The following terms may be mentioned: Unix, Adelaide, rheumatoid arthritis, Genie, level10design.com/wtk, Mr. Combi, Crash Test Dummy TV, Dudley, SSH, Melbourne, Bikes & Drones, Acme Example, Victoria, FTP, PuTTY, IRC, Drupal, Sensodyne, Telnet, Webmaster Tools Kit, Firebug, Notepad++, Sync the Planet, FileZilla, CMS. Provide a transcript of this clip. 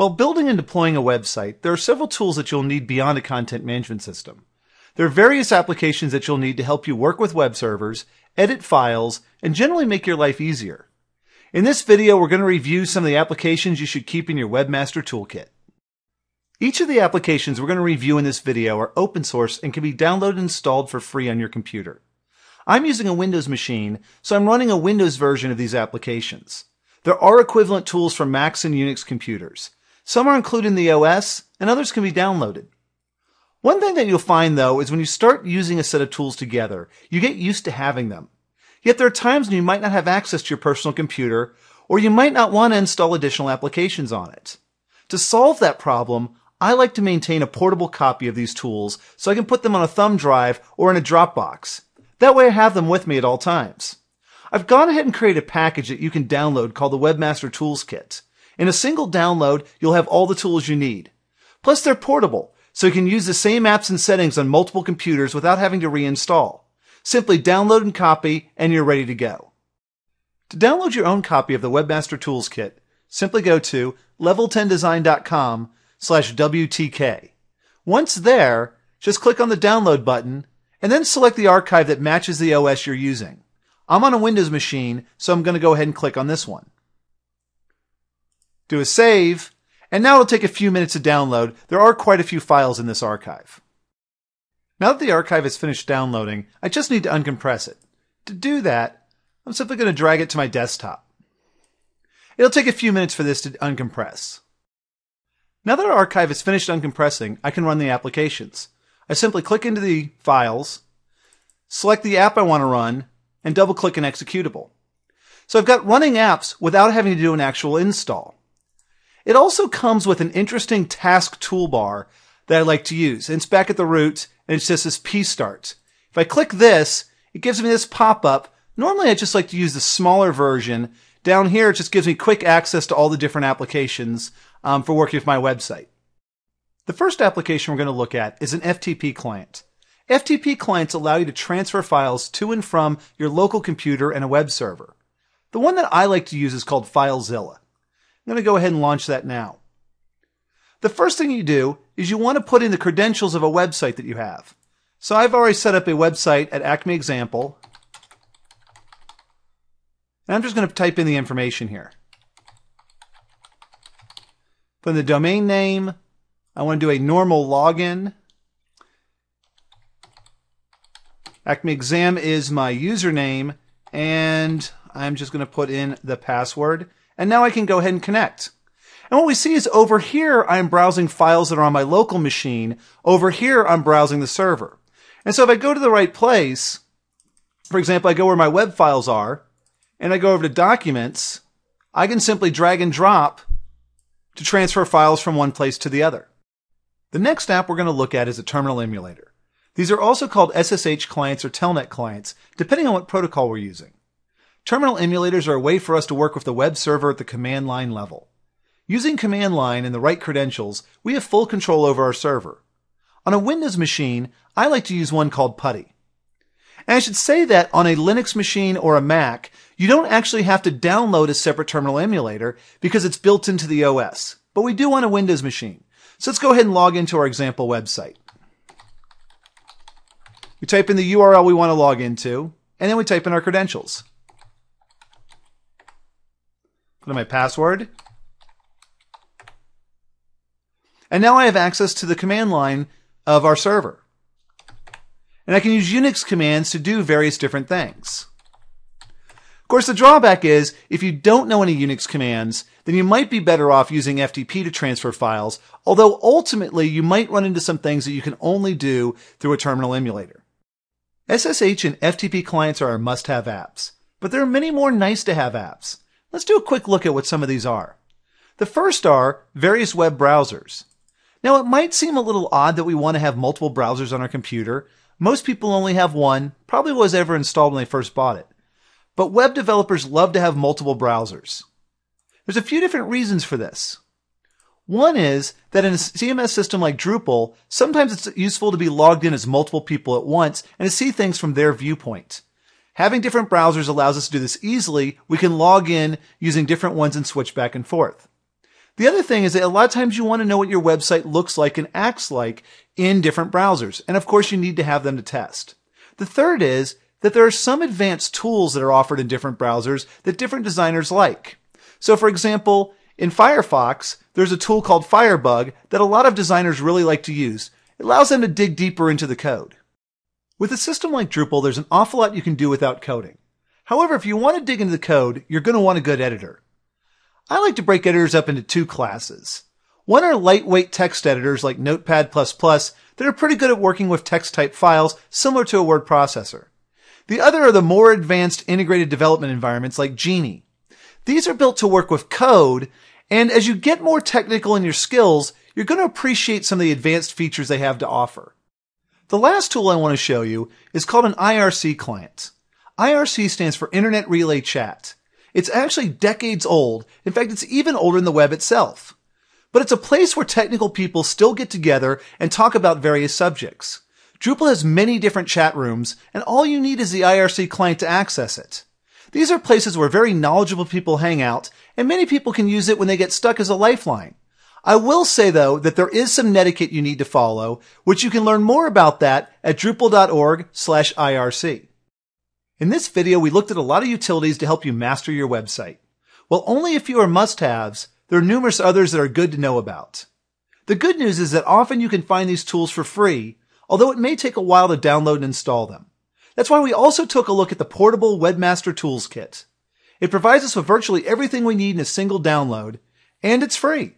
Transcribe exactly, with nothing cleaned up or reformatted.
While building and deploying a website, there are several tools that you'll need beyond a content management system. There are various applications that you'll need to help you work with web servers, edit files, and generally make your life easier. In this video, we're going to review some of the applications you should keep in your Webmaster Toolkit. Each of the applications we're going to review in this video are open source and can be downloaded and installed for free on your computer. I'm using a Windows machine, so I'm running a Windows version of these applications. There are equivalent tools for Macs and Unix computers. Some are included in the O S, and others can be downloaded. One thing that you'll find, though, is when you start using a set of tools together, you get used to having them. Yet there are times when you might not have access to your personal computer, or you might not want to install additional applications on it. To solve that problem, I like to maintain a portable copy of these tools so I can put them on a thumb drive or in a Dropbox. That way I have them with me at all times. I've gone ahead and created a package that you can download called the Webmaster Tools Kit. In a single download, you'll have all the tools you need. Plus they're portable, so you can use the same apps and settings on multiple computers without having to reinstall. Simply download and copy, and you're ready to go. To download your own copy of the Webmaster Tools Kit, simply go to level ten design dot com slash W T K. Once there, just click on the download button, and then select the archive that matches the O S you're using. I'm on a Windows machine, so I'm going to go ahead and click on this one. Do a save, and now it'll take a few minutes to download. There are quite a few files in this archive. Now that the archive is finished downloading, I just need to uncompress it. To do that, I'm simply going to drag it to my desktop. It'll take a few minutes for this to uncompress. Now that our archive is finished uncompressing, I can run the applications. I simply click into the files, select the app I want to run, and double-click an executable. So I've got running apps without having to do an actual install. It also comes with an interesting task toolbar that I like to use. And it's back at the root, and it says this P start. If I click this, it gives me this pop-up. Normally I just like to use the smaller version. Down here it just gives me quick access to all the different applications um, for working with my website. The first application we're going to look at is an F T P client. F T P clients allow you to transfer files to and from your local computer and a web server. The one that I like to use is called FileZilla. I'm going to go ahead and launch that now. The first thing you do is you want to put in the credentials of a website that you have. So I've already set up a website at Acme Example. And I'm just going to type in the information here. Put in the domain name. I want to do a normal login. Acme Exam is my username. And I'm just going to put in the password. And now I can go ahead and connect. And what we see is over here, I'm browsing files that are on my local machine. Over here, I'm browsing the server. And so if I go to the right place, for example, I go where my web files are, and I go over to Documents, I can simply drag and drop to transfer files from one place to the other. The next app we're going to look at is a terminal emulator. These are also called S S H clients or Telnet clients, depending on what protocol we're using. Terminal emulators are a way for us to work with the web server at the command line level. Using command line and the right credentials, we have full control over our server. On a Windows machine, I like to use one called PuTTY. And I should say that on a Linux machine or a Mac, you don't actually have to download a separate terminal emulator because it's built into the O S. But we do on a Windows machine. So let's go ahead and log into our example website. We type in the U R L we want to log into, and then we type in our credentials. Put in my password. And now I have access to the command line of our server. And I can use Unix commands to do various different things. Of course, the drawback is if you don't know any Unix commands, then you might be better off using F T P to transfer files, although ultimately you might run into some things that you can only do through a terminal emulator. S S H and F T P clients are our must-have apps, but there are many more nice-to-have apps. Let's do a quick look at what some of these are. The first are various web browsers. Now, it might seem a little odd that we want to have multiple browsers on our computer. Most people only have one, probably was ever installed when they first bought it. But web developers love to have multiple browsers. There's a few different reasons for this. One is that in a C M S system like Drupal, sometimes it's useful to be logged in as multiple people at once and to see things from their viewpoint. Having different browsers allows us to do this easily. We can log in using different ones and switch back and forth. The other thing is that a lot of times you want to know what your website looks like and acts like in different browsers. And of course, you need to have them to test. The third is that there are some advanced tools that are offered in different browsers that different designers like. So for example, in Firefox, there's a tool called Firebug that a lot of designers really like to use. It allows them to dig deeper into the code. With a system like Drupal, there's an awful lot you can do without coding. However, if you want to dig into the code, you're going to want a good editor. I like to break editors up into two classes. One are lightweight text editors like Notepad plus plus that are pretty good at working with text type files similar to a word processor. The other are the more advanced integrated development environments like Genie. These are built to work with code, and as you get more technical in your skills, you're going to appreciate some of the advanced features they have to offer. The last tool I want to show you is called an I R C client. I R C stands for Internet Relay Chat. It's actually decades old. In fact, it's even older than the web itself. But it's a place where technical people still get together and talk about various subjects. Drupal has many different chat rooms, and all you need is the I R C client to access it. These are places where very knowledgeable people hang out, and many people can use it when they get stuck as a lifeline. I will say, though, that there is some netiquette you need to follow, which you can learn more about that at drupal dot org slash I R C. In this video, we looked at a lot of utilities to help you master your website. While only a few are must-haves, there are numerous others that are good to know about. The good news is that often you can find these tools for free, although it may take a while to download and install them. That's why we also took a look at the portable Webmaster Tools Kit. It provides us with virtually everything we need in a single download, and it's free.